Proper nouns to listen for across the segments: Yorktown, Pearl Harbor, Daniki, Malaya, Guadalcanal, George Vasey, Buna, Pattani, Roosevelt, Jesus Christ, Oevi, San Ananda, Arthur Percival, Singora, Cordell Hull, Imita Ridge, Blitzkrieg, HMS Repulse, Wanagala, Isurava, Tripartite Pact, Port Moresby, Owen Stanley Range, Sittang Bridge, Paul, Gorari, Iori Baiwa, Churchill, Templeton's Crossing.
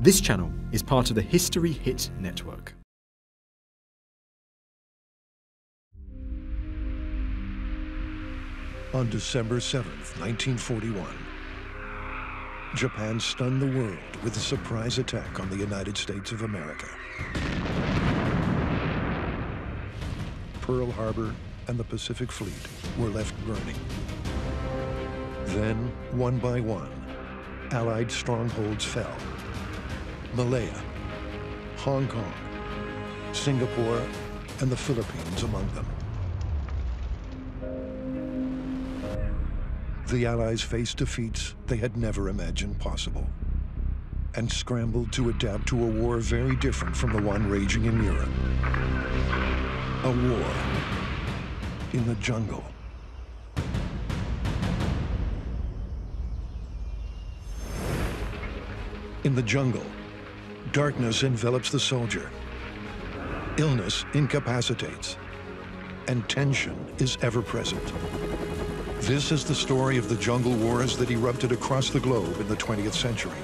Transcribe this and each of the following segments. This channel is part of the History Hit network. On December 7th, 1941, Japan stunned the world with a surprise attack on the United States of America. Pearl Harbor and the Pacific Fleet were left burning. Then, one by one, Allied strongholds fell. Malaya, Hong Kong, Singapore, and the Philippines among them. The Allies faced defeats they had never imagined possible and scrambled to adapt to a war very different from the one raging in Europe. A war in the jungle. In the jungle, darkness envelops the soldier, illness incapacitates, and tension is ever present. This is the story of the jungle wars that erupted across the globe in the 20th century.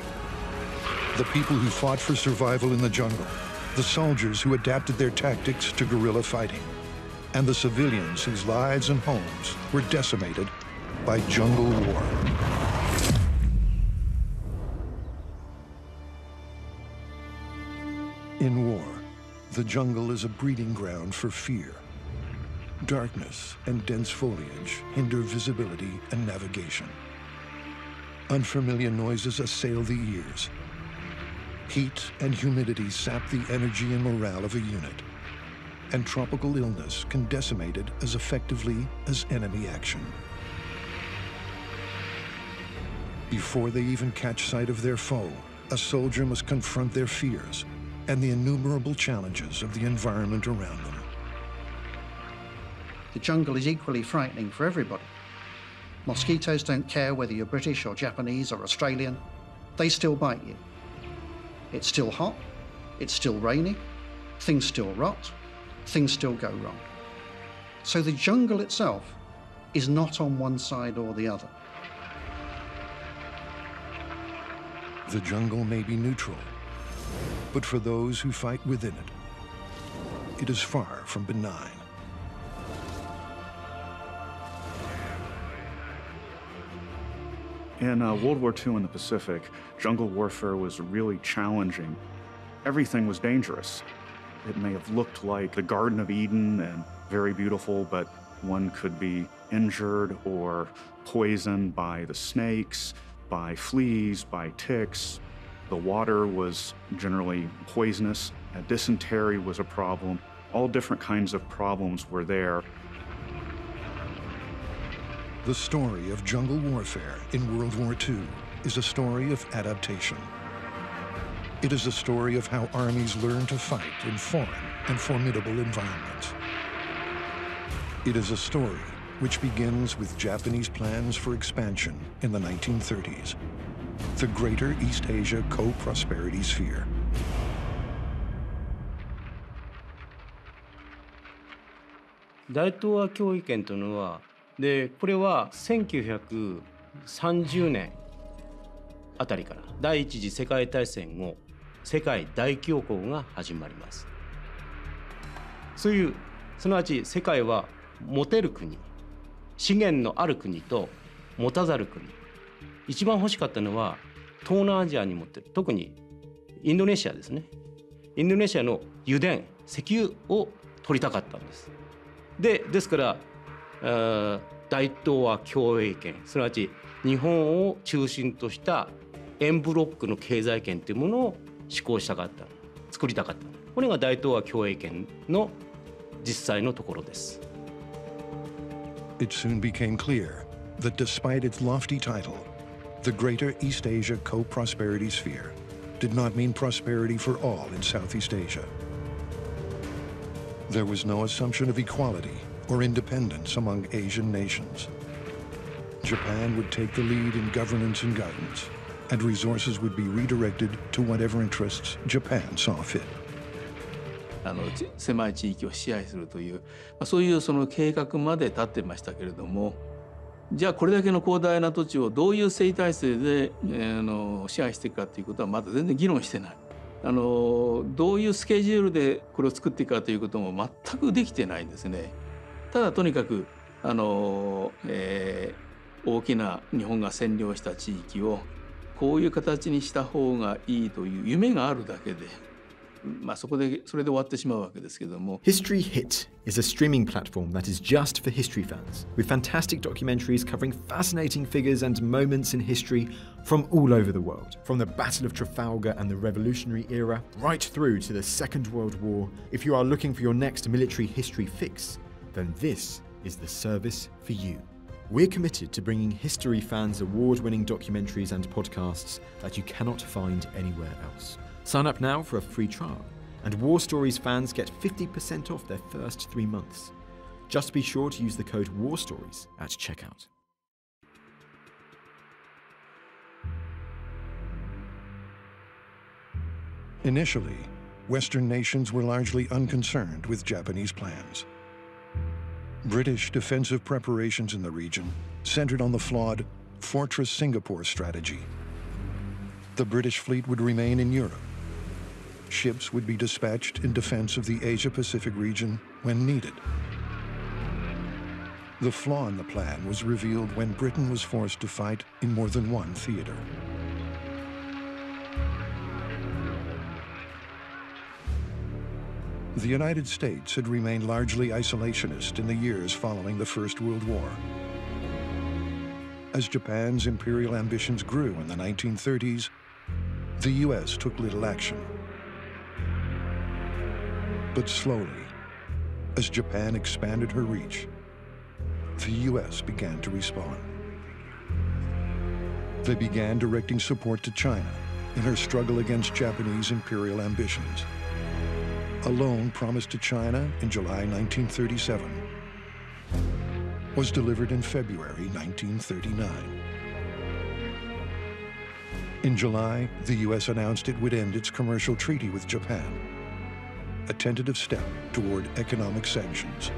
The people who fought for survival in the jungle, the soldiers who adapted their tactics to guerrilla fighting, and the civilians whose lives and homes were decimated by jungle war. In war, the jungle is a breeding ground for fear. Darkness and dense foliage hinder visibility and navigation. Unfamiliar noises assail the ears. Heat and humidity sap the energy and morale of a unit, and tropical illness can decimate it as effectively as enemy action. Before they even catch sight of their foe, a soldier must confront their fears and the innumerable challenges of the environment around them. The jungle is equally frightening for everybody. Mosquitoes don't care whether you're British or Japanese or Australian, they still bite you. It's still hot, it's still rainy, things still rot, things still go wrong. So the jungle itself is not on one side or the other. The jungle may be neutral, but for those who fight within it, it is far from benign. In World War II in the Pacific, jungle warfare was really challenging. Everything was dangerous. It may have looked like the Garden of Eden and very beautiful, but one could be injured or poisoned by the snakes, by fleas, by ticks. The water was generally poisonous. Dysentery was a problem. All different kinds of problems were there. The story of jungle warfare in World War II is a story of adaptation. It is a story of how armies learn to fight in foreign and formidable environments. It is a story which begins with Japanese plans for expansion in the 1930s. The Greater East Asia Co-Prosperity Sphere. The Daitonga Agreement is in 1930 years. 辺りから第一次世界大戦後、世界大恐慌が始まります。そういう、すなわち世界は持てる国、資源のある国と持たざる国。 一番欲しかったのは東南アジアに持ってる、特にインドネシアですね。インドネシアの油田、石油を取りたかったんです。ですから、大東亜共栄圏、すなわち日本を中心とした円ブロックの経済圏というものを施行したかった、作りたかった。これが大東亜共栄圏の実際のところです。 It soon became clear that despite its lofty title, the Greater East Asia Co-Prosperity Sphere did not mean prosperity for all in Southeast Asia. There was no assumption of equality or independence among Asian nations. Japan would take the lead in governance and guidance, and resources would be redirected to whatever interests Japan saw fit. 狭い地域を支配するという、そういうその計画まで立ってましたけれども、じゃあこれだけの広大な土地をどういう征夷体制で、支配していくかということはまだ全然議論してない。どういうスケジュールでこれを作っていくかということも全くできてないんですね。ただとにかく大きな日本が占領した地域をこういう形にした方がいいという夢があるだけで、まあそこでそれで終わってしまうわけですけども。History Hit is a streaming platform that is just for history fans, with fantastic documentaries covering fascinating figures and moments in history from all over the world. From the Battle of Trafalgar and the Revolutionary era, right through to the Second World War. If you are looking for your next military history fix, then this is the service for you. We're committed to bringing history fans award-winning documentaries and podcasts that you cannot find anywhere else. Sign up now for a free trial, and War Stories fans get 50% off their first 3 months. Just be sure to use the code WARSTORIES at checkout. Initially, Western nations were largely unconcerned with Japanese plans. British defensive preparations in the region centered on the flawed Fortress Singapore strategy. The British fleet would remain in Europe. Ships would be dispatched in defense of the Asia-Pacific region when needed. The flaw in the plan was revealed when Britain was forced to fight in more than one theater. The United States had remained largely isolationist in the years following the First World War. As Japan's imperial ambitions grew in the 1930s, the U.S. took little action. But slowly, as Japan expanded her reach, the U.S. began to respond. They began directing support to China in her struggle against Japanese imperial ambitions. A loan promised to China in July 1937 was delivered in February 1939. In July, the U.S. announced it would end its commercial treaty with Japan, a tentative step toward economic sanctions.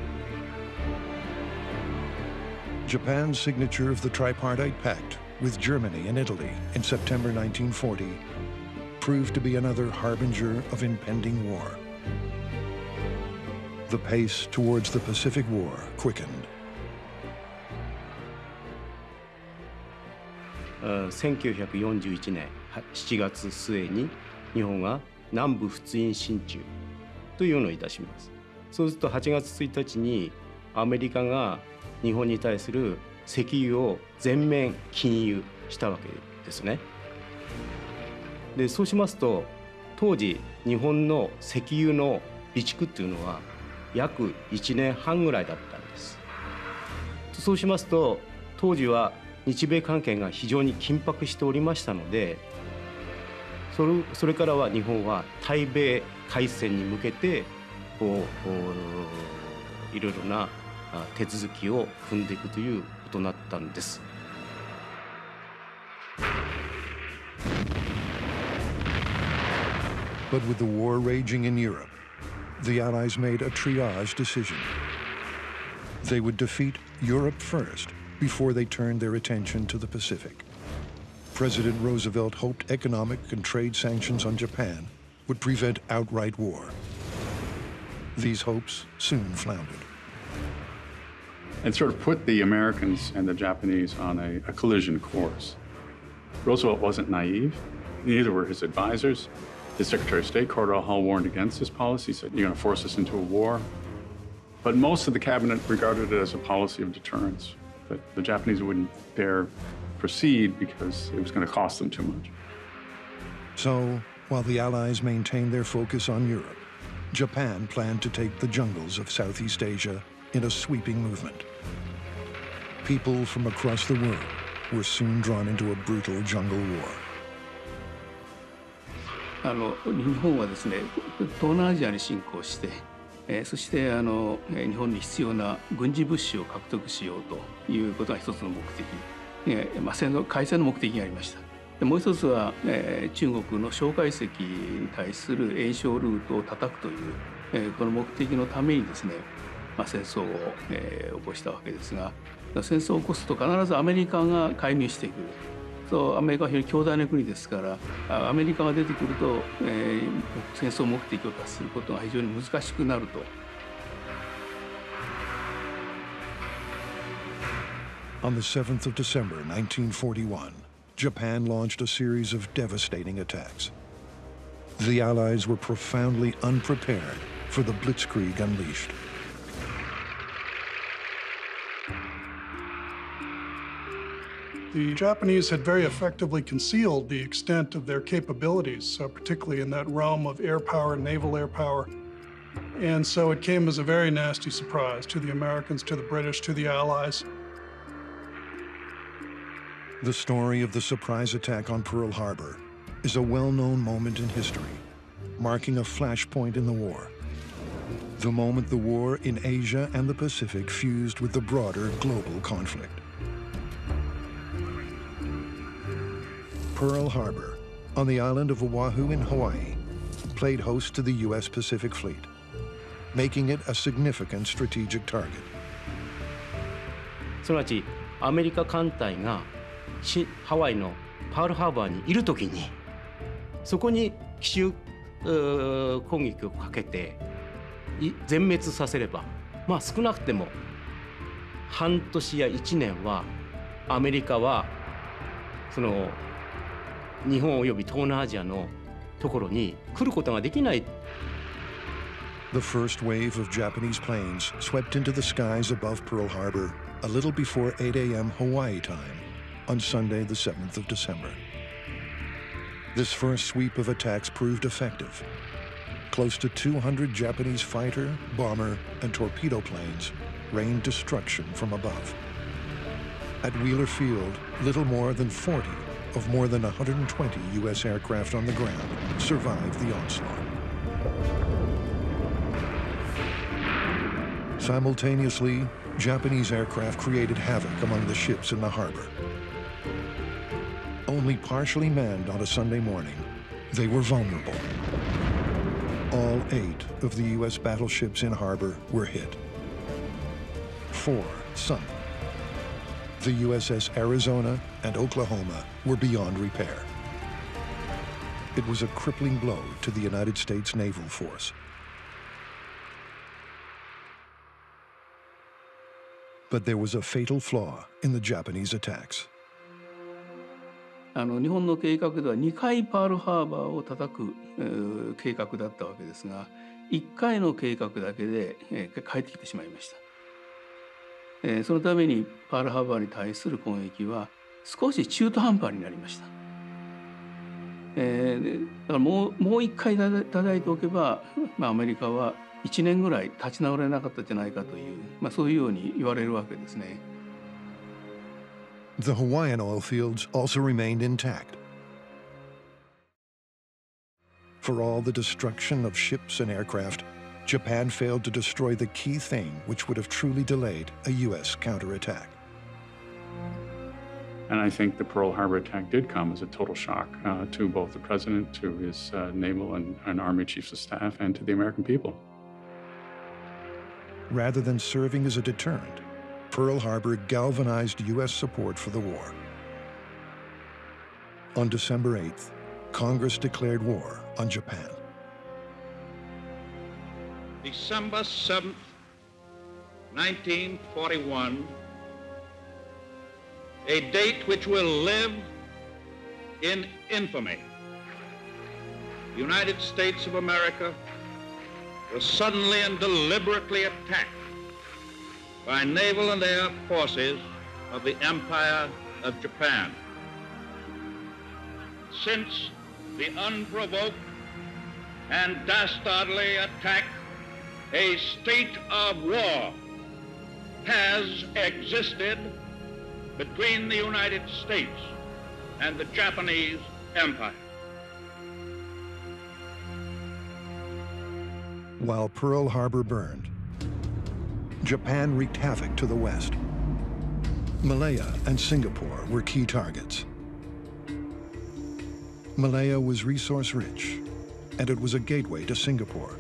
Japan's signature of the Tripartite Pact with Germany and Italy in September 1940 proved to be another harbinger of impending war. The pace towards the Pacific War quickened. 1941年7月末に日本が南部仏印進駐というのをいたします。そうすると8月1日にアメリカが日本に対する石油を全面禁輸したわけですね。で、そうしますと当時日本の石油の備蓄っていうのは約1年半ぐらいだったんです。そうしますと当時は日米関係が非常に緊迫しておりましたので、それからは日本は対米開戦に向けていろいろな手続きを踏んでいくということになったんです。But with the war raging in Europe, the Allies made a triage decision. They would defeat Europe first, before they turned their attention to the Pacific. President Roosevelt hoped economic and trade sanctions on Japan would prevent outright war. These hopes soon floundered. It sort of put the Americans and the Japanese on a collision course. Roosevelt wasn't naive, neither were his advisors. His Secretary of State, Cordell Hull, warned against this policy, said, "You're gonna force us into a war." But most of the cabinet regarded it as a policy of deterrence. But the Japanese wouldn't dare proceed because it was going to cost them too much. So, while the Allies maintained their focus on Europe, Japan planned to take the jungles of Southeast Asia in a sweeping movement. People from across the world were soon drawn into a brutal jungle war. 日本はですね、東南アジアに侵攻して、そして日本に必要な軍事物資を獲得しようということが一つの目的、まあ、戦争開戦の目的がありました。でもう一つは、中国の蒋介石に対する援商ルートを叩くという、この目的のためにですね、まあ、戦争を、起こしたわけですが、戦争を起こすと必ずアメリカが介入してくる。そうアメリカは非常に強大な国ですからアメリカが出てくると、戦争目的を達することが非常に難しくなると。On the 7th of December 1941, Japan launched a series of devastating attacks. The Allies were profoundly unprepared for the Blitzkrieg unleashed. The Japanese had very effectively concealed the extent of their capabilities, particularly in that realm of air power, naval air power. And so it came as a very nasty surprise to the Americans, to the British, to the Allies. The story of the surprise attack on Pearl Harbor is a well-known moment in history, marking a flashpoint in the war. The moment the war in Asia and the Pacific fused with the broader global conflict. Pearl Harbor, on the island of Oahu in Hawaii, played host to the U.S. Pacific Fleet, making it a significant strategic target. すなわち、アメリカ艦隊がハワイのパールハーバーにいるときに、そこに奇襲攻撃をかけて全滅させれば、まあ少なくても半年や1年はアメリカはその。日本及び東南アジアのところに来ることができない。The first wave of Japanese planes swept into the skies above Pearl Harbor a little before 8 a.m. Hawaii time on Sunday, the 7th of December. This first sweep of attacks proved effective. Close to 200 Japanese fighter, bomber, and torpedo planes rained destruction from above. At Wheeler Field, little more than 40 of more than 120 U.S. aircraft on the ground survived the onslaught. Simultaneously, Japanese aircraft created havoc among the ships in the harbor. Only partially manned on a Sunday morning, they were vulnerable. All 8 of the U.S. battleships in harbor were hit. 4 sunk. The USS Arizona and Oklahoma were beyond repair. It was a crippling blow to the United States Naval Force. But there was a fatal flaw in the Japanese attacks. 日本の計画では2回パールハーバーを叩く計画だったわけですが、1回の計画だけで帰ってきてしまいました。 そのためにパールハーバーに対する攻撃は少し中途半端になりました。だからもう一回叩いておけば、まあ、アメリカは1年ぐらい立ち直れなかったじゃないかという、まあ、そういうように言われるわけですね。The Hawaiian oil fields also remained intact. For all the destruction of ships and aircraft, Japan failed to destroy the key thing which would have truly delayed a U.S. counterattack. And I think the Pearl Harbor attack did come as a total shock to both the president, to his naval and army chiefs of staff, and to the American people. Rather than serving as a deterrent, Pearl Harbor galvanized U.S. support for the war. On December 8th, Congress declared war on Japan. December 7th, 1941, a date which will live in infamy. The United States of America was suddenly and deliberately attacked by naval and air forces of the Empire of Japan. Since the unprovoked and dastardly attack, a state of war has existed between the United States and the Japanese Empire. While Pearl Harbor burned, Japan wreaked havoc to the west. Malaya and Singapore were key targets. Malaya was resource-rich, and it was a gateway to Singapore.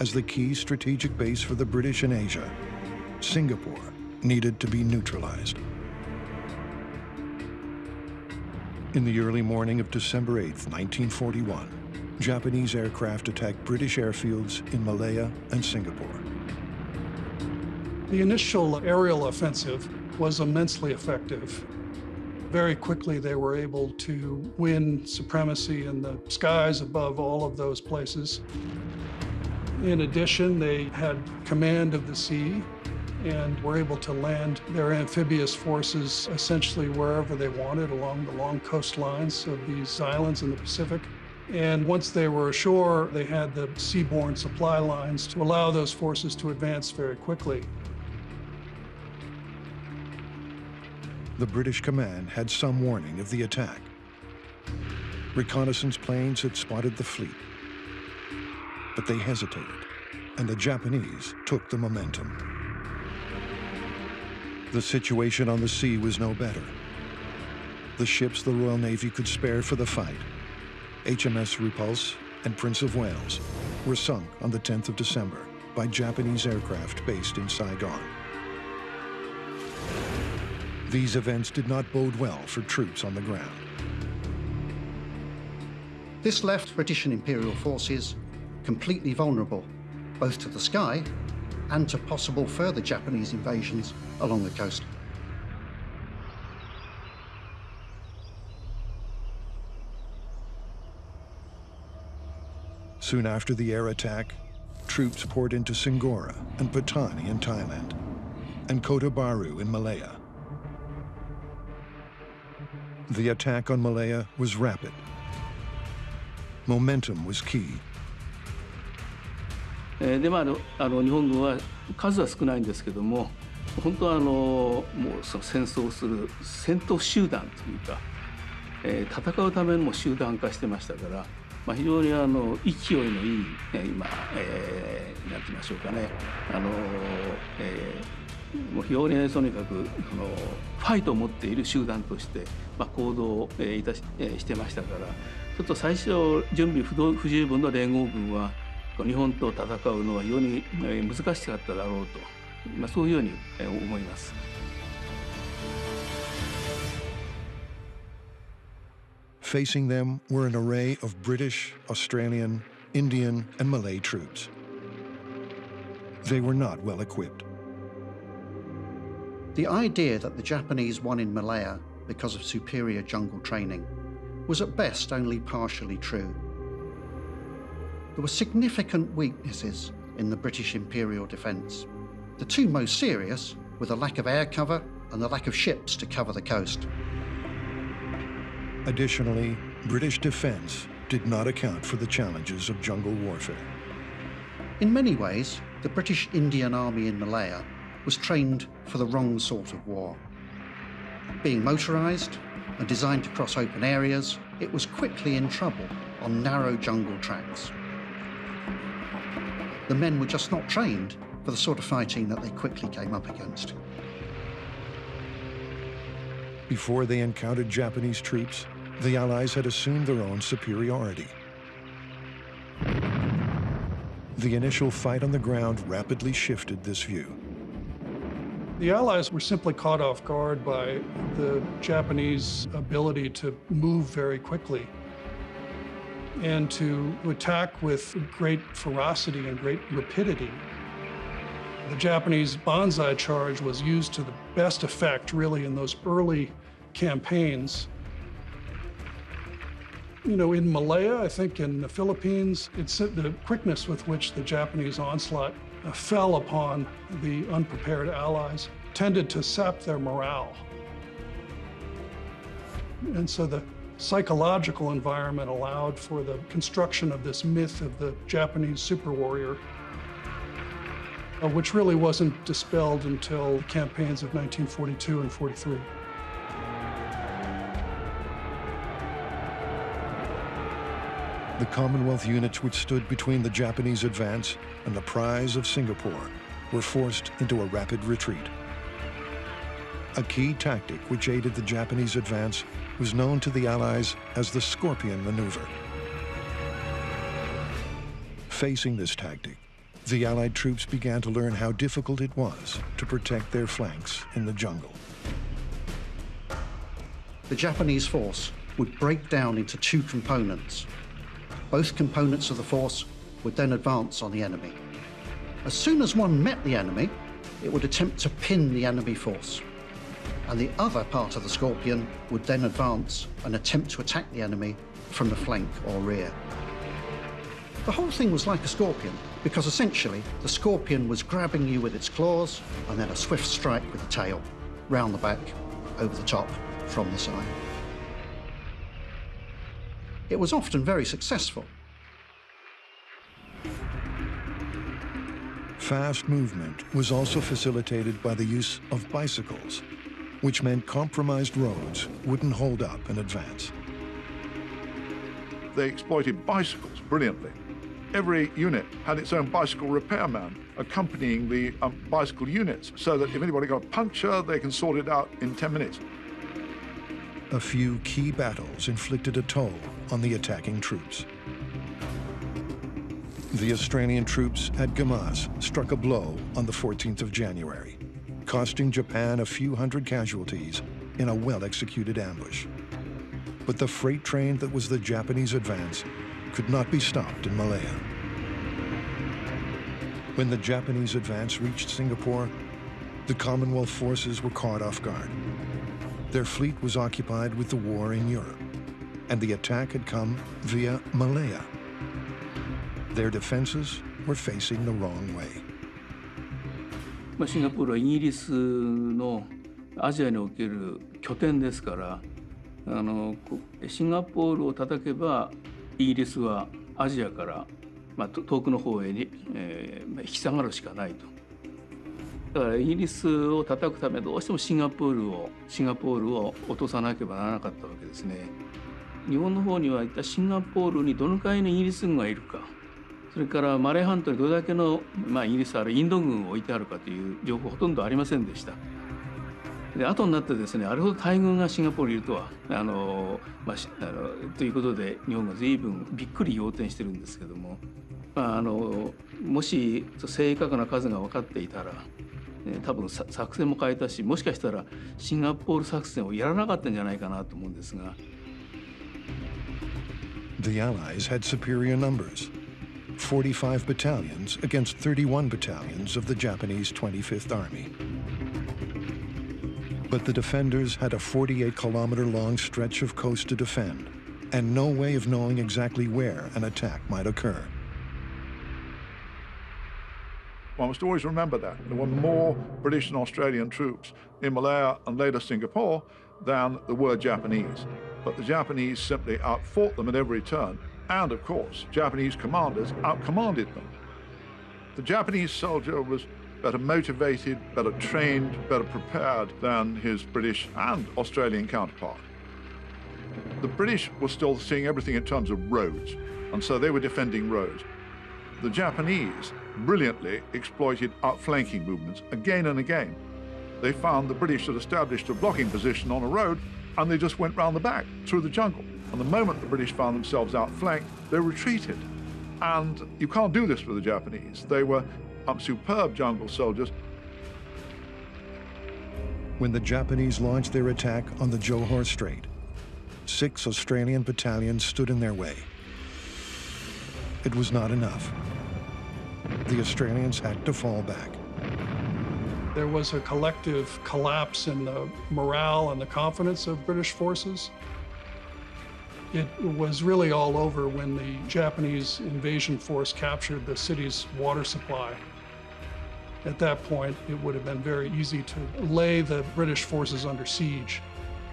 As the key strategic base for the British in Asia, Singapore needed to be neutralized. In the early morning of December 8, 1941, Japanese aircraft attacked British airfields in Malaya and Singapore. The initial aerial offensive was immensely effective. Very quickly, they were able to win supremacy in the skies above all of those places. In addition, they had command of the sea and were able to land their amphibious forces essentially wherever they wanted along the long coastlines of these islands in the Pacific. And once they were ashore, they had the seaborne supply lines to allow those forces to advance very quickly. The British command had some warning of the attack. Reconnaissance planes had spotted the fleet, but they hesitated, and the Japanese took the momentum. The situation on the sea was no better. The ships the Royal Navy could spare for the fight, HMS Repulse and Prince of Wales, were sunk on the 10th of December by Japanese aircraft based in Saigon. These events did not bode well for troops on the ground. This left British and Imperial forces completely vulnerable, both to the sky and to possible further Japanese invasions along the coast. Soon after the air attack, troops poured into Singora and Pattani in Thailand, and Kota Baru in Malaya. The attack on Malaya was rapid. Momentum was key. Facing them were an array of British, Australian, Indian, and Malay troops. They were not well equipped. The idea that the Japanese won in Malaya because of superior jungle training was at best only partially true. There were significant weaknesses in the British imperial defence. The two most serious were the lack of air cover and the lack of ships to cover the coast. Additionally, British defence did not account for the challenges of jungle warfare. In many ways, the British Indian Army in Malaya was trained for the wrong sort of war. Being motorised and designed to cross open areas, it was quickly in trouble on narrow jungle tracks. The men were just not trained for the sort of fighting that they quickly came up against. Before they encountered Japanese troops, the Allies had assumed their own superiority. The initial fight on the ground rapidly shifted this view. The Allies were simply caught off guard by the Japanese ability to move very quickly and to attack with great ferocity and great rapidity. The Japanese banzai charge was used to the best effect, really, in those early campaigns. You know, in Malaya, I think in the Philippines, it's the quickness with which the Japanese onslaught fell upon the unprepared allies tended to sap their morale. And so the psychological environment allowed for the construction of this myth of the Japanese super warrior, which really wasn't dispelled until campaigns of 1942 and 43. The Commonwealth units which stood between the Japanese advance and the prize of Singapore were forced into a rapid retreat. A key tactic which aided the Japanese advance was known to the Allies as the Scorpion Maneuver. Facing this tactic, the Allied troops began to learn how difficult it was to protect their flanks in the jungle. The Japanese force would break down into two components. Both components of the force would then advance on the enemy. As soon as one met the enemy, it would attempt to pin the enemy force, and the other part of the Scorpion would then advance and attempt to attack the enemy from the flank or rear. The whole thing was like a scorpion, because essentially the scorpion was grabbing you with its claws and then a swift strike with the tail, round the back, over the top, from the side. It was often very successful. Fast movement was also facilitated by the use of bicycles, which meant compromised roads wouldn't hold up in advance. They exploited bicycles brilliantly. Every unit had its own bicycle repairman accompanying the bicycle units, so that if anybody got a puncture, they can sort it out in 10 minutes. A few key battles inflicted a toll on the attacking troops. The Australian troops at Gamas struck a blow on the 14th of January, costing Japan a few hundred casualties in a well-executed ambush. But the freight train that was the Japanese advance could not be stopped in Malaya. When the Japanese advance reached Singapore, the Commonwealth forces were caught off guard. Their fleet was occupied with the war in Europe, and the attack had come via Malaya. Their defenses were facing the wrong way. シンガポールはイギリスのアジアにおける拠点ですから、シンガポールを叩けばイギリスはアジアから遠くの方へに引き下がるしかないと。だからイギリスを叩くためどうしてもシンガポールを落とさなければならなかったわけですね。日本の方には一体シンガポールにどのくらいのイギリス軍がいるか。それからマレー半島にどれだけの、イギリスあるインド軍を置いてあるかという情報ほとんどありませんでした。で、後になってですね、あれほど大軍がシンガポールにいるとはということで日本が随分びっくり仰天してるんですけども、もし正確な数が分かっていたら、多分作戦も変えたし、もしかしたらシンガポール作戦をやらなかったんじゃないかなと思うんですが。The Allies had superior numbers. 45 battalions against 31 battalions of the Japanese 25th Army. But the defenders had a 48-kilometer-long stretch of coast to defend, and no way of knowing exactly where an attack might occur. One must always remember that. There were more British and Australian troops in Malaya and later Singapore than there were Japanese. But the Japanese simply outfought them at every turn. And, of course, Japanese commanders outcommanded them. The Japanese soldier was better motivated, better trained, better prepared than his British and Australian counterpart. The British were still seeing everything in terms of roads, and so they were defending roads. The Japanese brilliantly exploited outflanking movements again and again. They found the British had established a blocking position on a road, and they just went round the back through the jungle. And the moment the British found themselves outflanked, they retreated. And you can't do this with the Japanese. They were superb jungle soldiers. When the Japanese launched their attack on the Johor Strait, 6 Australian battalions stood in their way. It was not enough. The Australians had to fall back. There was a collective collapse in the morale and the confidence of British forces. It was really all over when the Japanese invasion force captured the city's water supply. At that point, it would have been very easy to lay the British forces under siege.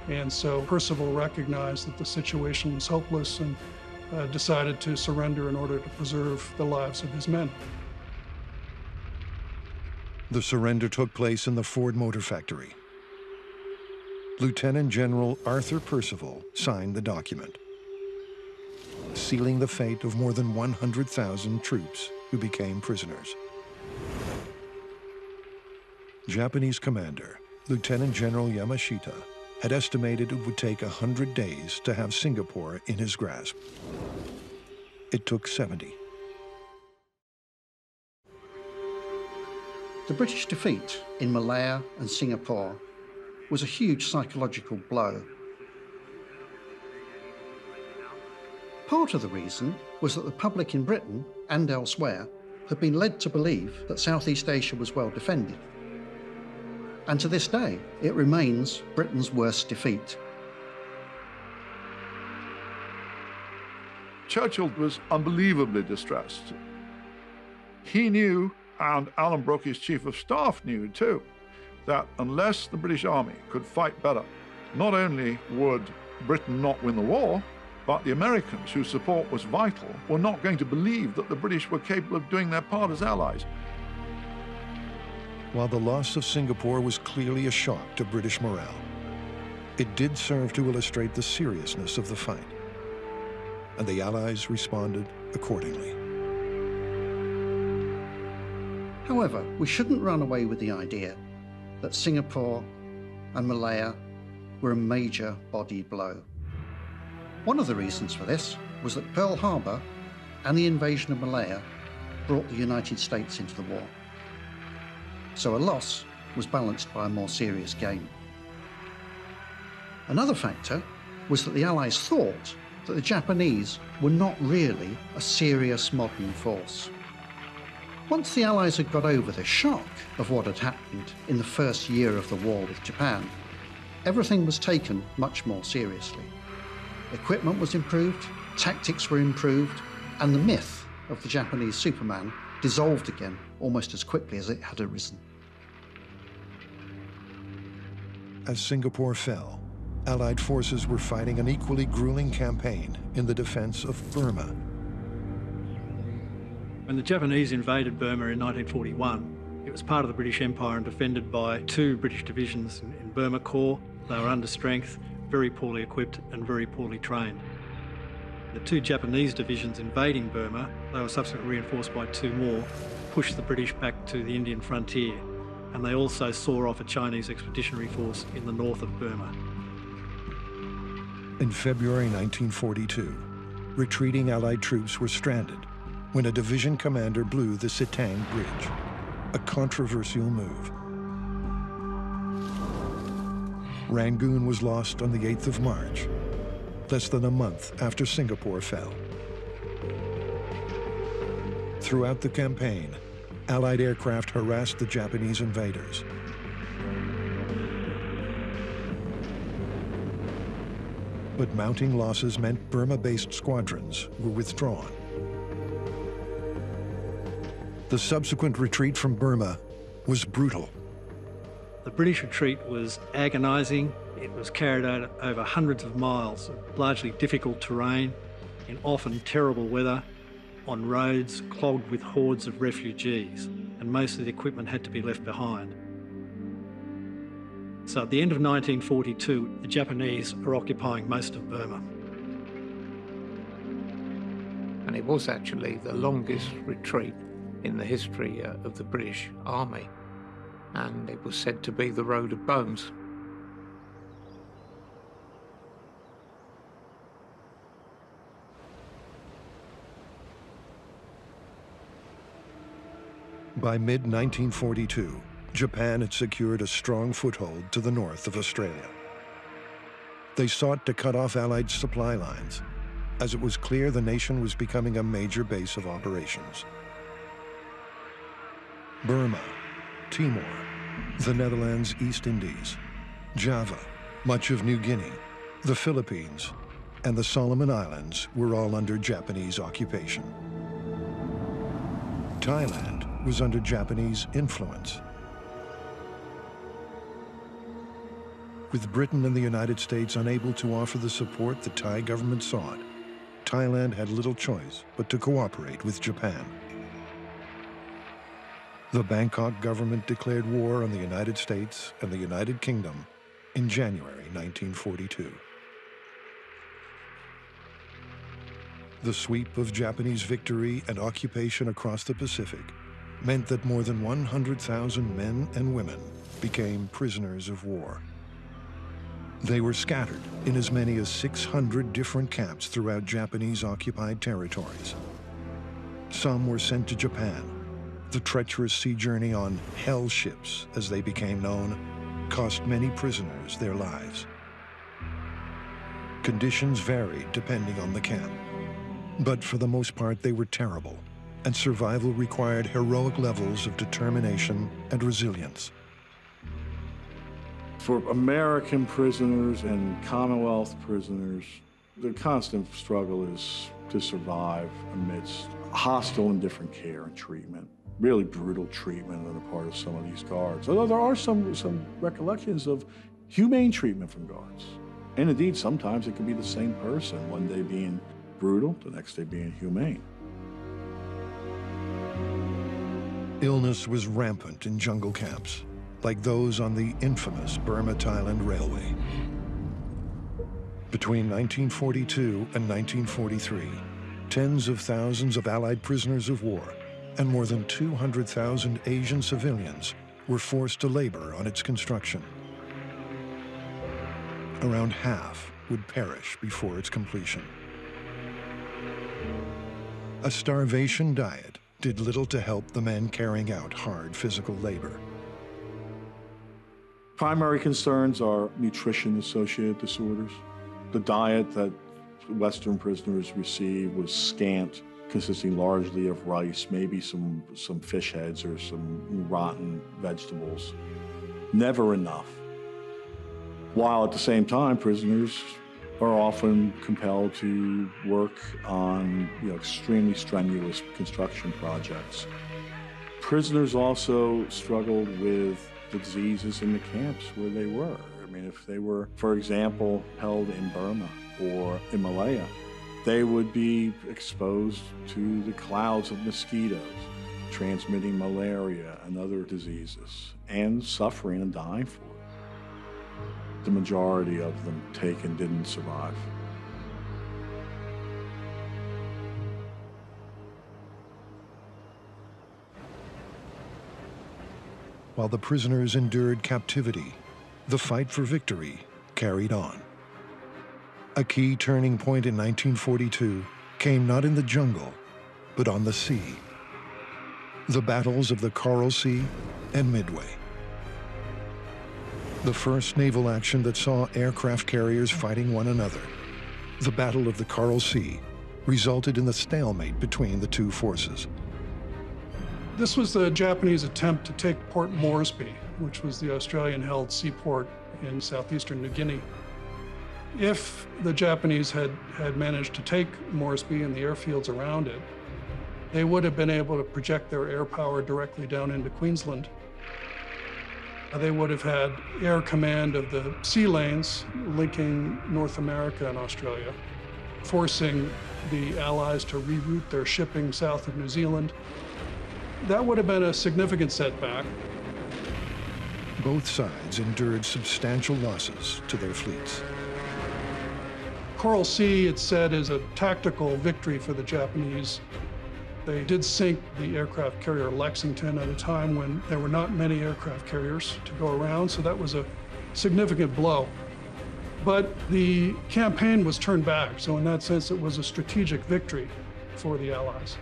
And so Percival recognized that the situation was hopeless and decided to surrender in order to preserve the lives of his men. The surrender took place in the Ford Motor Factory. Lieutenant General Arthur Percival signed the document, sealing the fate of more than 100,000 troops who became prisoners. Japanese commander, Lieutenant General Yamashita, had estimated it would take 100 days to have Singapore in his grasp. It took 70. The British defeat in Malaya and Singapore was a huge psychological blow. Part of the reason was that the public in Britain and elsewhere had been led to believe that Southeast Asia was well defended. And to this day, it remains Britain's worst defeat. Churchill was unbelievably distressed. He knew, and Alan Brooke, his chief of staff, knew too, that unless the British Army could fight better, not only would Britain not win the war, but the Americans, whose support was vital, were not going to believe that the British were capable of doing their part as allies. While the loss of Singapore was clearly a shock to British morale, it did serve to illustrate the seriousness of the fight, and the Allies responded accordingly. However, we shouldn't run away with the idea that Singapore and Malaya were a major body blow. One of the reasons for this was that Pearl Harbor and the invasion of Malaya brought the United States into the war. So a loss was balanced by a more serious gain. Another factor was that the Allies thought that the Japanese were not really a serious modern force. Once the Allies had got over the shock of what had happened in the first year of the war with Japan, everything was taken much more seriously. Equipment was improved, tactics were improved, and the myth of the Japanese Superman dissolved again almost as quickly as it had arisen. As Singapore fell, Allied forces were fighting an equally grueling campaign in the defense of Burma. When the Japanese invaded Burma in 1941, it was part of the British Empire and defended by two British divisions in Burma Corps. They were under strength, very poorly equipped and very poorly trained. The two Japanese divisions invading Burma, they were subsequently reinforced by two more, pushed the British back to the Indian frontier, and they also saw off a Chinese expeditionary force in the north of Burma. In February 1942, retreating Allied troops were stranded when a division commander blew the Sittang Bridge, a controversial move. Rangoon was lost on the 8th of March, less than a month after Singapore fell. Throughout the campaign, Allied aircraft harassed the Japanese invaders. But mounting losses meant Burma-based squadrons were withdrawn. The subsequent retreat from Burma was brutal. The British retreat was agonising. It was carried out over hundreds of miles of largely difficult terrain, in often terrible weather, on roads clogged with hordes of refugees, and most of the equipment had to be left behind. So at the end of 1942, the Japanese are occupying most of Burma. And it was actually the longest retreat in the history of the British Army, and it was said to be the Road of Bones. By mid-1942, Japan had secured a strong foothold to the north of Australia. They sought to cut off Allied supply lines, as it was clear the nation was becoming a major base of operations. Burma, Timor, the Netherlands East Indies, Java, much of New Guinea, the Philippines, and the Solomon Islands were all under Japanese occupation. Thailand was under Japanese influence. With Britain and the United States unable to offer the support the Thai government sought, Thailand had little choice but to cooperate with Japan. The Bangkok government declared war on the United States and the United Kingdom in January 1942. The sweep of Japanese victory and occupation across the Pacific meant that more than 100,000 men and women became prisoners of war. They were scattered in as many as 600 different camps throughout Japanese occupied territories. Some were sent to Japan, The treacherous sea journey on hell ships, as they became known, cost many prisoners their lives. Conditions varied depending on the camp, but for the most part they were terrible, and survival required heroic levels of determination and resilience. For American prisoners and Commonwealth prisoners, the constant struggle is to survive amidst hostile and different care and treatment, really brutal treatment on the part of some of these guards. Although there are some recollections of humane treatment from guards. And indeed, sometimes it can be the same person, one day being brutal, the next day being humane. Illness was rampant in jungle camps, like those on the infamous Burma-Thailand Railway. Between 1942 and 1943, tens of thousands of Allied prisoners of war and more than 200,000 Asian civilians were forced to labor on its construction. Around half would perish before its completion. A starvation diet did little to help the men carrying out hard physical labor. Primary concerns are nutrition-associated disorders. The diet that Western prisoners received was scant, consisting largely of rice, maybe some fish heads or some rotten vegetables. Never enough. While at the same time, prisoners are often compelled to work on extremely strenuous construction projects. Prisoners also struggled with the diseases in the camps where they were. I mean, if they were, for example, held in Burma or in Malaya, they would be exposed to the clouds of mosquitoes, transmitting malaria and other diseases, and suffering and dying for it. The majority of them taken didn't survive. While the prisoners endured captivity, the fight for victory carried on. A key turning point in 1942 came not in the jungle, but on the sea. The battles of the Coral Sea and Midway. The first naval action that saw aircraft carriers fighting one another, the Battle of the Coral Sea, resulted in the stalemate between the two forces. This was the Japanese attempt to take Port Moresby, which was the Australian-held seaport in southeastern New Guinea. If the Japanese had managed to take Moresby and the airfields around it, they would have been able to project their air power directly down into Queensland. They would have had air command of the sea lanes linking North America and Australia, forcing the Allies to reroute their shipping south of New Zealand. That would have been a significant setback. Both sides endured substantial losses to their fleets. Coral Sea, it's said, is a tactical victory for the Japanese. They did sink the aircraft carrier Lexington at a time when there were not many aircraft carriers to go around, so that was a significant blow. But the campaign was turned back, so in that sense, it was a strategic victory for the Allies.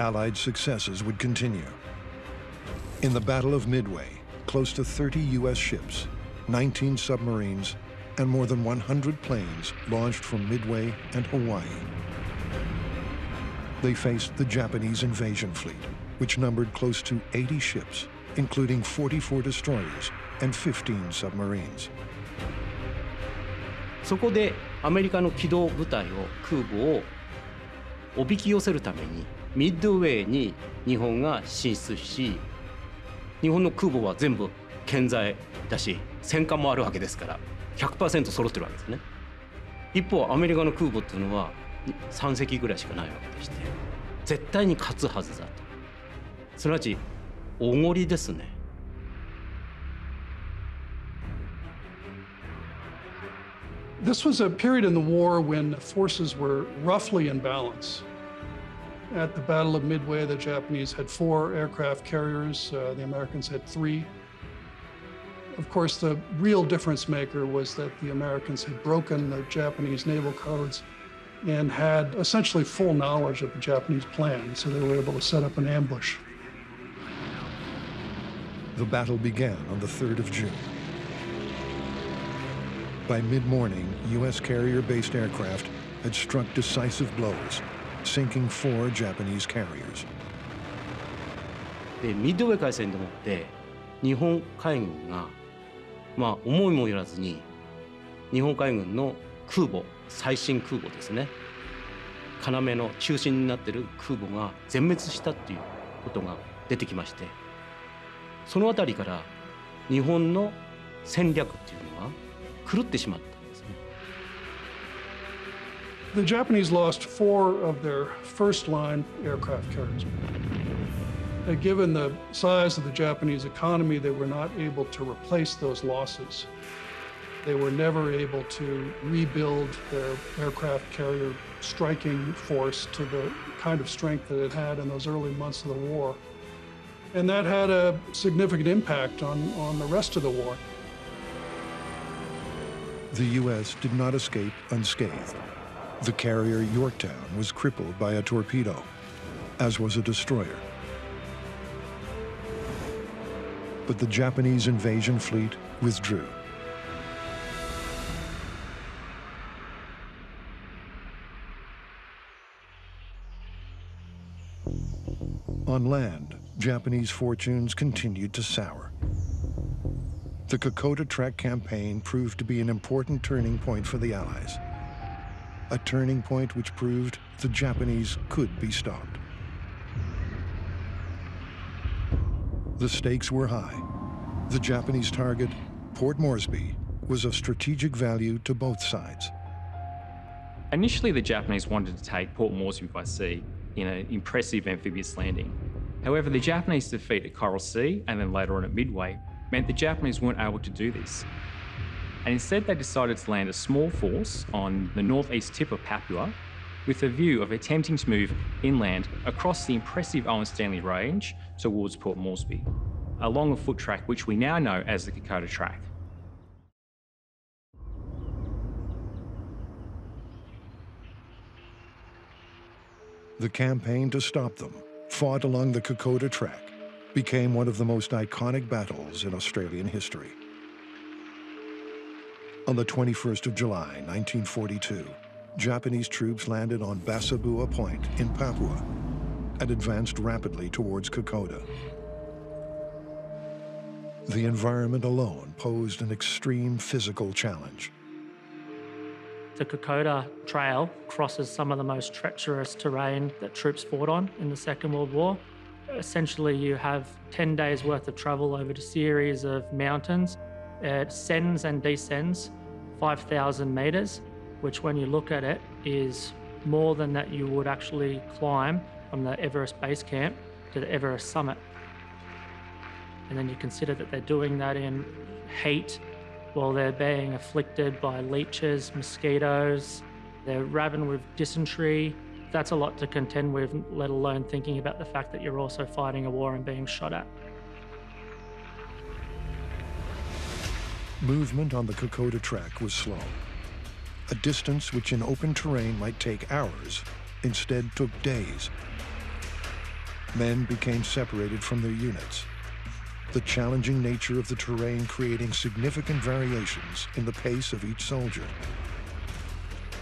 Allied successes would continue. In the Battle of Midway, close to 30 U.S. ships, 19 submarines, and more than 100 planes launched from Midway and Hawaii. They faced the Japanese invasion fleet, which numbered close to 80 ships, including 44 destroyers and 15 submarines. そこでアメリカの機動部隊を空母をおびき寄せるためにミッドウェーに日本が進出し、日本の空母は全部健在だし、戦艦もあるわけですから 100% 揃ってるわけですね。一方アメリカの空母っていうのは 3隻ぐらいしかないわけでして、絶対に勝つはずだと。すなわちおごりですね。This was a period in the war when forces were roughly in balance. At the Battle of Midway, the Japanese had 4 aircraft carriers, the Americans had 3. Of course, the real difference maker was that the Americans had broken the Japanese naval codes and had essentially full knowledge of the Japanese plan, so they were able to set up an ambush. The battle began on the 3rd of June. By mid-morning, U.S. carrier-based aircraft had struck decisive blows, sinking 4 Japanese carriers. Midway 海戦でもって日本海軍が思いもよらずに日本海軍の空母最新空母ですね。要の中心になっている空母が全滅したっていうことが出てきまして、そのあたりから日本の戦略っていうのは狂ってしまったんですね。The Japanese lost 4 of their first line aircraft carriers. Given the size of the Japanese economy, they were not able to replace those losses. They were never able to rebuild their aircraft carrier striking force to the kind of strength that it had in those early months of the war. And that had a significant impact on the rest of the war. The U.S. did not escape unscathed. The carrier Yorktown was crippled by a torpedo, as was a destroyer. But the Japanese invasion fleet withdrew. On land, Japanese fortunes continued to sour. The Kokoda Track campaign proved to be an important turning point for the Allies, a turning point which proved the Japanese could be stopped. The stakes were high. The Japanese target, Port Moresby, was of strategic value to both sides. Initially, the Japanese wanted to take Port Moresby by sea in an impressive amphibious landing. However, the Japanese defeat at Coral Sea and then later on at Midway meant the Japanese weren't able to do this. And instead, they decided to land a small force on the northeast tip of Papua with a view of attempting to move inland across the impressive Owen Stanley Range towards Port Moresby, along a foot track which we now know as the Kokoda Track. The campaign to stop them, fought along the Kokoda Track, became one of the most iconic battles in Australian history. On the 21st of July, 1942, Japanese troops landed on Vasabua Point in Papua and advanced rapidly towards Kokoda. The environment alone posed an extreme physical challenge. The Kokoda Trail crosses some of the most treacherous terrain that troops fought on in the Second World War. Essentially, you have 10 days worth of travel over a series of mountains. It ascends and descends 5,000 meters. Which when you look at it is more than that you would actually climb from the Everest base camp to the Everest summit. And then you consider that they're doing that in heat while they're being afflicted by leeches, mosquitoes, they're ravaged with dysentery. That's a lot to contend with, let alone thinking about the fact that you're also fighting a war and being shot at. Movement on the Kokoda Track was slow. A distance which in open terrain might take hours, instead took days. Men became separated from their units. The challenging nature of the terrain creating significant variations in the pace of each soldier.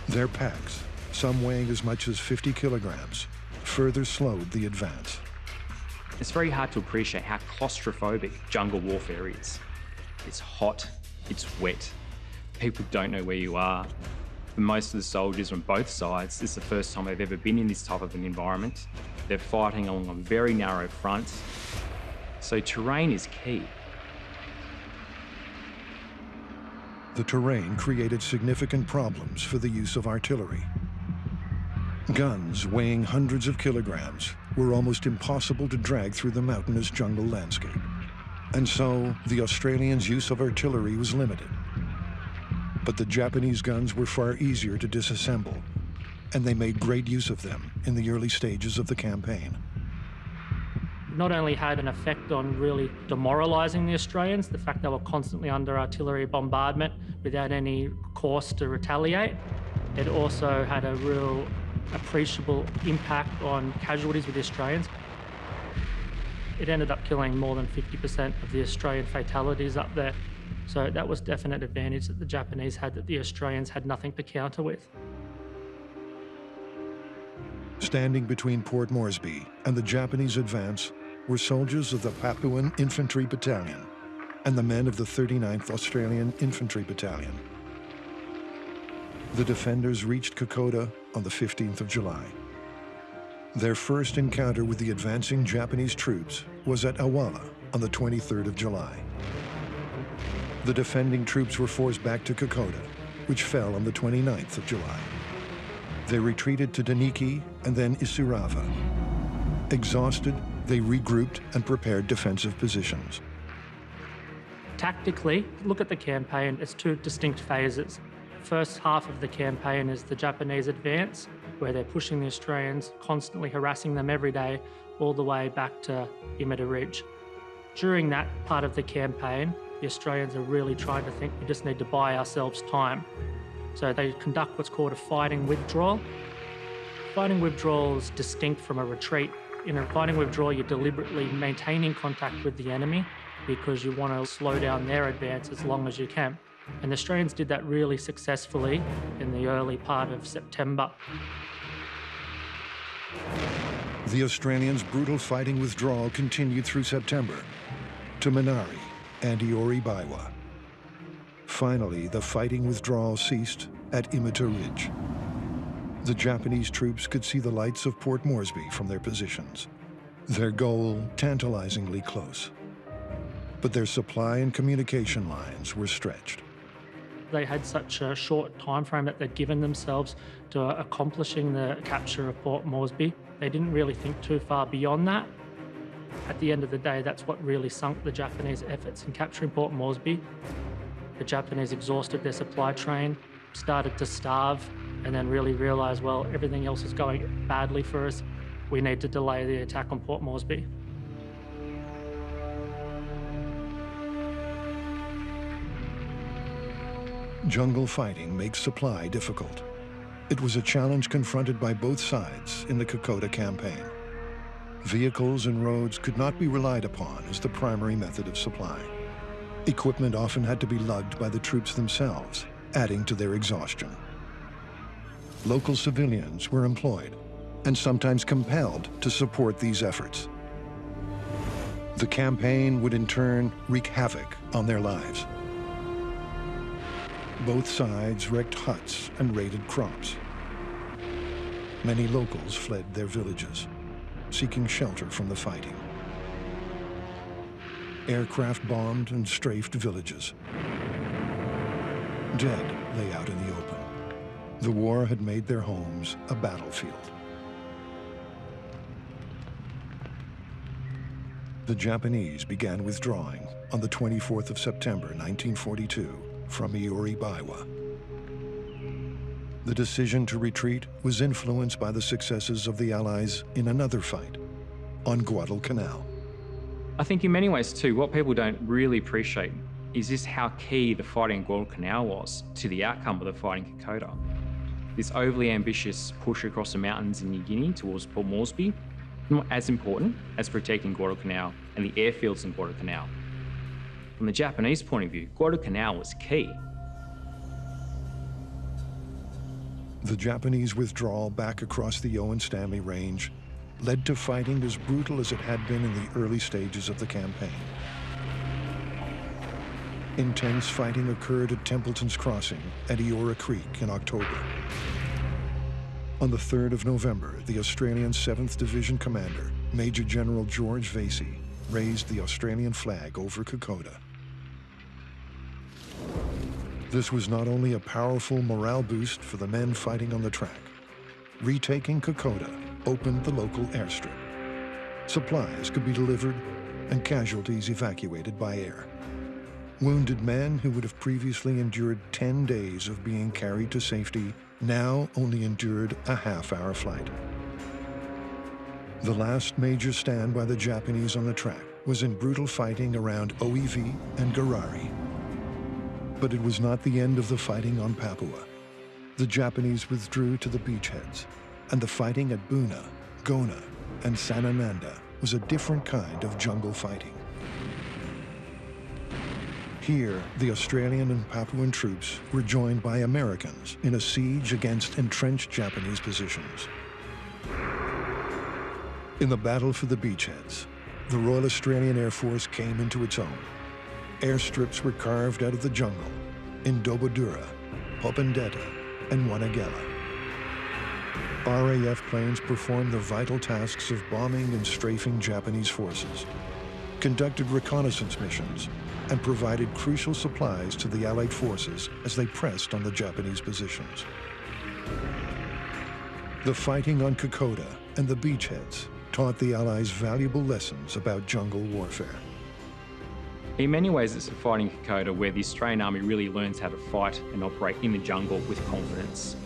Their packs, some weighing as much as 50 kilograms, further slowed the advance. It's very hard to appreciate how claustrophobic jungle warfare is. It's hot, it's wet. People don't know where you are. For most of the soldiers on both sides, this is the first time they've ever been in this type of an environment. They're fighting along a very narrow front. So terrain is key. The terrain created significant problems for the use of artillery. Guns weighing hundreds of kilograms were almost impossible to drag through the mountainous jungle landscape. And so the Australians' use of artillery was limited. But the Japanese guns were far easier to disassemble, and they made great use of them in the early stages of the campaign. Not only had an effect on really demoralizing the Australians, the fact they were constantly under artillery bombardment without any course to retaliate, It also had a real appreciable impact on casualties with the Australians. It ended up killing more than 50% of the Australian fatalities up there. So that was definite advantage that the Japanese had that the Australians had nothing to counter with. Standing between Port Moresby and the Japanese advance were soldiers of the Papuan Infantry Battalion and the men of the 39th Australian Infantry Battalion. The defenders reached Kokoda on the 15th of July. Their first encounter with the advancing Japanese troops was at Awala on the 23rd of July. The defending troops were forced back to Kokoda, which fell on the 29th of July. They retreated to Daniki and then Isurava. Exhausted, they regrouped and prepared defensive positions. Tactically, look at the campaign. It's two distinct phases. First half of the campaign is the Japanese advance, where they're pushing the Australians, constantly harassing them every day, all the way back to Imita Ridge. During that part of the campaign, the Australians are really trying to think we just need to buy ourselves time. So they conduct what's called a fighting withdrawal. Fighting withdrawal is distinct from a retreat. In a fighting withdrawal, you're deliberately maintaining contact with the enemy because you want to slow down their advance as long as you can. And the Australians did that really successfully in the early part of September. The Australians' brutal fighting withdrawal continued through September to Manari and Iori Baiwa. Finally, the fighting withdrawal ceased at Imita Ridge. The Japanese troops could see the lights of Port Moresby from their positions, their goal tantalizingly close. But their supply and communication lines were stretched. They had such a short time frame that they'd given themselves to accomplishing the capture of Port Moresby. They didn't really think too far beyond that. At the end of the day, that's what really sunk the Japanese efforts in capturing Port Moresby. The Japanese exhausted their supply train, started to starve, and then really realised, well, everything else is going badly for us. We need to delay the attack on Port Moresby. Jungle fighting makes supply difficult. It was a challenge confronted by both sides in the Kokoda campaign. Vehicles and roads could not be relied upon as the primary method of supply. Equipment often had to be lugged by the troops themselves, adding to their exhaustion. Local civilians were employed and sometimes compelled to support these efforts. The campaign would in turn wreak havoc on their lives. Both sides wrecked huts and raided crops. Many locals fled their villages, seeking shelter from the fighting. Aircraft bombed and strafed villages. Dead lay out in the open. The war had made their homes a battlefield. The Japanese began withdrawing on the 24th of September, 1942. From Iori Baiwa. The decision to retreat was influenced by the successes of the Allies in another fight, on Guadalcanal. I think in many ways too, what people don't really appreciate is just how key the fighting at Guadalcanal was to the outcome of the fighting at Kokoda. This overly ambitious push across the mountains in New Guinea towards Port Moresby, not as important as protecting Guadalcanal and the airfields in Guadalcanal. From the Japanese point of view, Guadalcanal was key. The Japanese withdrawal back across the Owen Stanley Range led to fighting as brutal as it had been in the early stages of the campaign. Intense fighting occurred at Templeton's Crossing at Eora Creek in October. On the 3rd of November, the Australian 7th Division Commander, Major General George Vasey, raised the Australian flag over Kokoda. This was not only a powerful morale boost for the men fighting on the track. Retaking Kokoda opened the local airstrip. Supplies could be delivered and casualties evacuated by air. Wounded men who would have previously endured 10 days of being carried to safety now only endured a half-hour flight. The last major stand by the Japanese on the track was in brutal fighting around Oevi and Gorari. But it was not the end of the fighting on Papua. The Japanese withdrew to the beachheads, and the fighting at Buna, Gona, and San Ananda was a different kind of jungle fighting. Here, the Australian and Papuan troops were joined by Americans in a siege against entrenched Japanese positions. In the battle for the beachheads, the Royal Australian Air Force came into its own. Airstrips were carved out of the jungle in Dobudura, Popendetta, and Wanagala. RAF planes performed the vital tasks of bombing and strafing Japanese forces, conducted reconnaissance missions, and provided crucial supplies to the Allied forces as they pressed on the Japanese positions. The fighting on Kokoda and the beachheads taught the Allies valuable lessons about jungle warfare. In many ways, it's fighting Kokoda where the Australian Army really learns how to fight and operate in the jungle with confidence.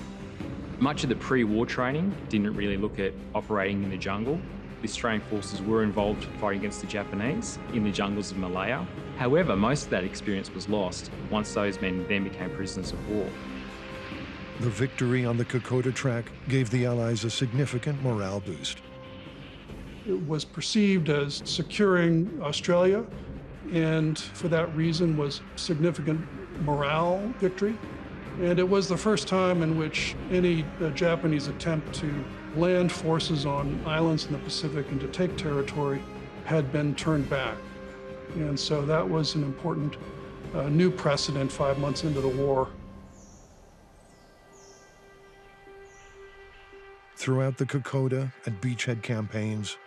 Much of the pre-war training didn't really look at operating in the jungle. The Australian forces were involved fighting against the Japanese in the jungles of Malaya. However, most of that experience was lost once those men then became prisoners of war. The victory on the Kokoda Track gave the Allies a significant morale boost. It was perceived as securing Australia, and for that reason was significant morale victory. And it was the first time in which any Japanese attempt to land forces on islands in the Pacific and to take territory had been turned back. And so that was an important new precedent 5 months into the war. Throughout the Kokoda and beachhead campaigns,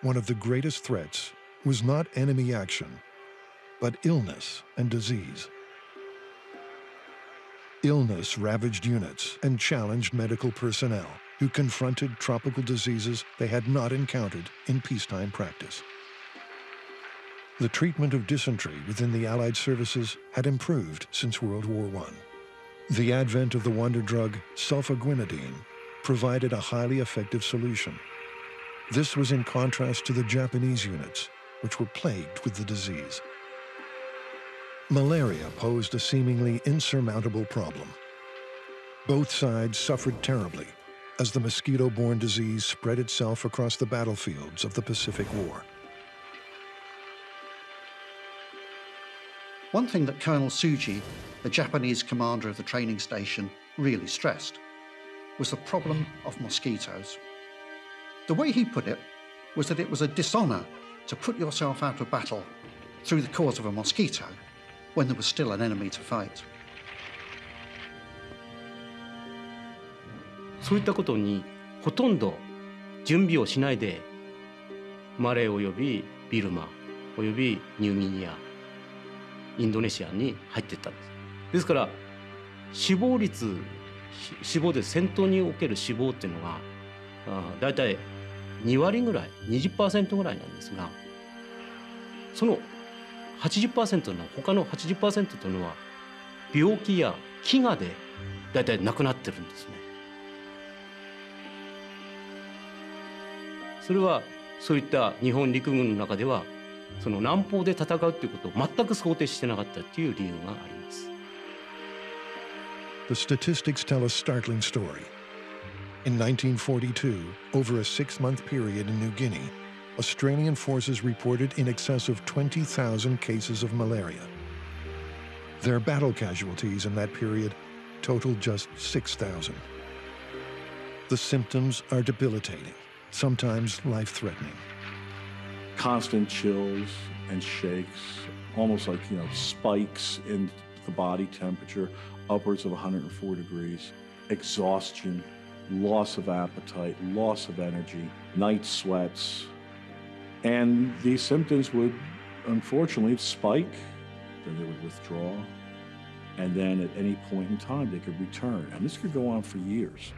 one of the greatest threats was not enemy action, but illness and disease. Illness ravaged units and challenged medical personnel who confronted tropical diseases they had not encountered in peacetime practice. The treatment of dysentery within the Allied services had improved since World War I. The advent of the wonder drug sulfaguanidine provided a highly effective solution. This was in contrast to the Japanese units, which were plagued with the disease. Malaria posed a seemingly insurmountable problem. Both sides suffered terribly as the mosquito-borne disease spread itself across the battlefields of the Pacific War. One thing that Colonel Tsuji, the Japanese commander of the training station, really stressed was the problem of mosquitoes. The way he put it was that it was a dishonor to put yourself out of battle through the cause of a mosquito, when there was still an enemy to fight. The statistics tell a startling story. In 1942, over a 6-month period in New Guinea, Australian forces reported in excess of 20,000 cases of malaria. Their battle casualties in that period totaled just 6,000. The symptoms are debilitating, sometimes life-threatening. Constant chills and shakes, almost like, spikes in the body temperature, upwards of 104 degrees, exhaustion, loss of appetite, loss of energy, night sweats. And these symptoms would, unfortunately, spike, then they would withdraw, and then at any point in time, they could return. And this could go on for years.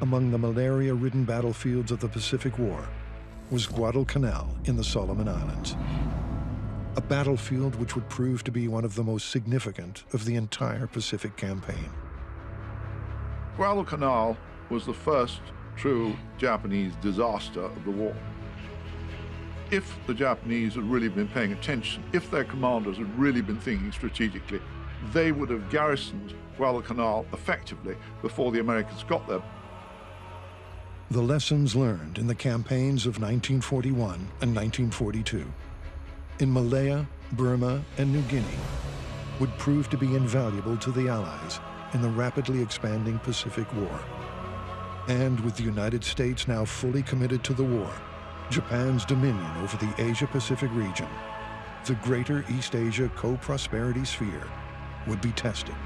Among the malaria-ridden battlefields of the Pacific War was Guadalcanal in the Solomon Islands, a battlefield which would prove to be one of the most significant of the entire Pacific campaign. Guadalcanal was the first true Japanese disaster of the war. If the Japanese had really been paying attention, if their commanders had really been thinking strategically, they would have garrisoned Guadalcanal effectively before the Americans got there. The lessons learned in the campaigns of 1941 and 1942 in Malaya, Burma, and New Guinea would prove to be invaluable to the Allies in the rapidly expanding Pacific War. And with the United States now fully committed to the war, Japan's dominion over the Asia-Pacific region, the Greater East Asia Co-Prosperity Sphere, would be tested.